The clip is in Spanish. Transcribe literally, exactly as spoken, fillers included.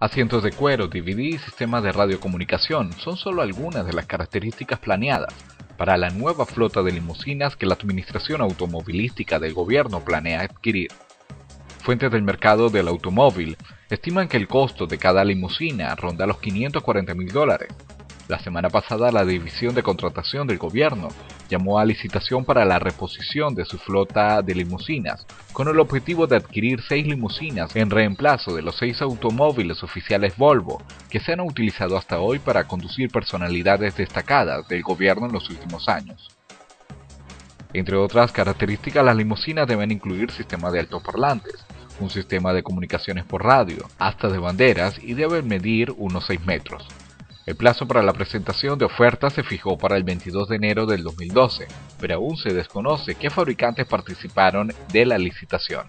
Asientos de cuero, D V D y sistemas de radiocomunicación son solo algunas de las características planeadas para la nueva flota de limusinas que la Administración Automovilística del Gobierno planea adquirir. Fuentes del mercado del automóvil estiman que el costo de cada limusina ronda los quinientos cuarenta mil dólares. La semana pasada la División de Contratación del Gobierno llamó a licitación para la reposición de su flota de limusinas, con el objetivo de adquirir seis limusinas en reemplazo de los seis automóviles oficiales Volvo que se han utilizado hasta hoy para conducir personalidades destacadas del gobierno en los últimos años. Entre otras características, las limusinas deben incluir sistema de altoparlantes, un sistema de comunicaciones por radio, astas de banderas y deben medir unos seis metros. El plazo para la presentación de ofertas se fijó para el veintidós de enero del dos mil doce, pero aún se desconoce qué fabricantes participaron de la licitación.